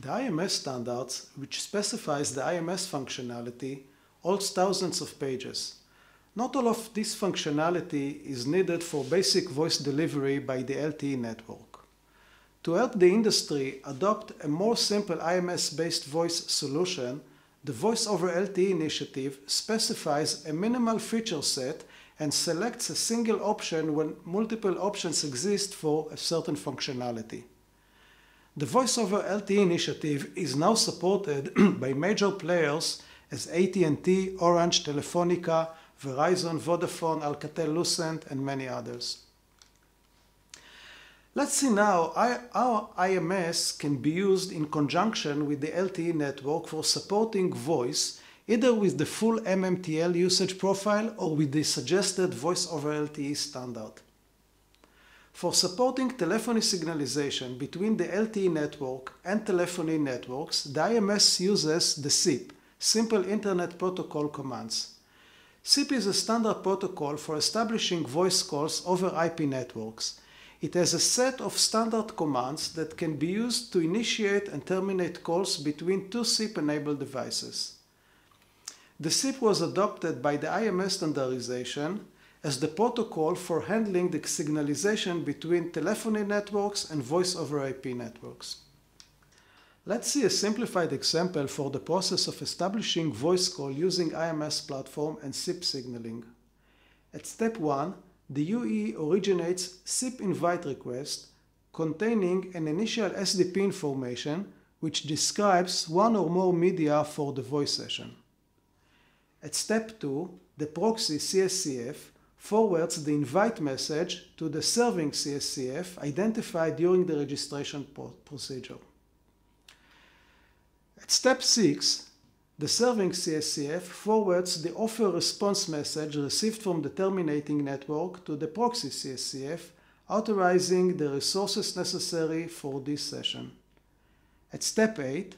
The IMS standards, which specifies the IMS functionality, holds thousands of pages. Not all of this functionality is needed for basic voice delivery by the LTE network. To help the industry adopt a more simple IMS-based voice solution, the Voice over LTE initiative specifies a minimal feature set and selects a single option when multiple options exist for a certain functionality. The Voice over LTE initiative is now supported by major players as AT&T, Orange, Telefonica, Verizon, Vodafone, Alcatel-Lucent, and many others. Let's see now how IMS can be used in conjunction with the LTE network for supporting voice, either with the full MMTL usage profile or with the suggested Voice over LTE standard. For supporting telephony signalization between the LTE network and telephony networks, the IMS uses the SIP, Simple Internet Protocol commands. SIP is a standard protocol for establishing voice calls over IP networks. It has a set of standard commands that can be used to initiate and terminate calls between two SIP-enabled devices. The SIP was adopted by the IMS standardization as the protocol for handling the signalization between telephony networks and voice over IP networks. Let's see a simplified example for the process of establishing voice call using IMS platform and SIP signaling. At step 1, the UE originates SIP invite request containing an initial SDP information which describes one or more media for the voice session. At step 2, the proxy CSCF forwards the invite message to the serving CSCF identified during the registration procedure. At step 6, the serving CSCF forwards the offer response message received from the terminating network to the proxy CSCF, authorizing the resources necessary for this session. At step 8,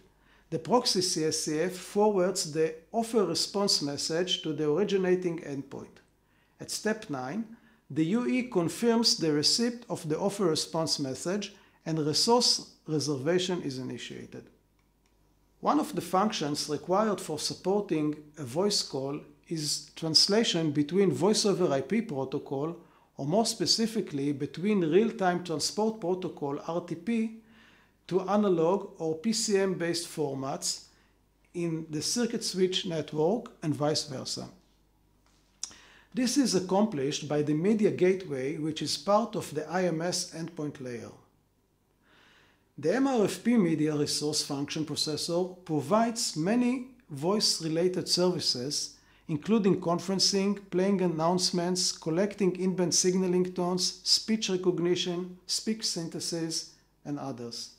the proxy CSCF forwards the offer response message to the originating endpoint. At step 9, the UE confirms the receipt of the offer response message and resource reservation is initiated. One of the functions required for supporting a voice call is translation between Voice over IP protocol, or more specifically between real-time transport protocol RTP to analog or PCM based formats in the circuit switch network and vice versa. This is accomplished by the media gateway, which is part of the IMS endpoint layer. The MRFP media resource function processor provides many voice-related services, including conferencing, playing announcements, collecting in-band signaling tones, speech recognition, speech synthesis, and others.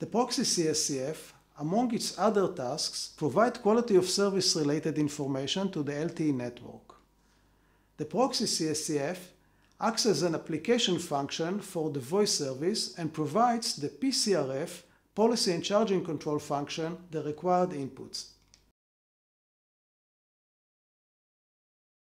The proxy CSCF, among its other tasks, provides quality of service-related information to the LTE network. The proxy CSCF acts as an application function for the voice service and provides the PCRF, Policy and Charging Control function, the required inputs.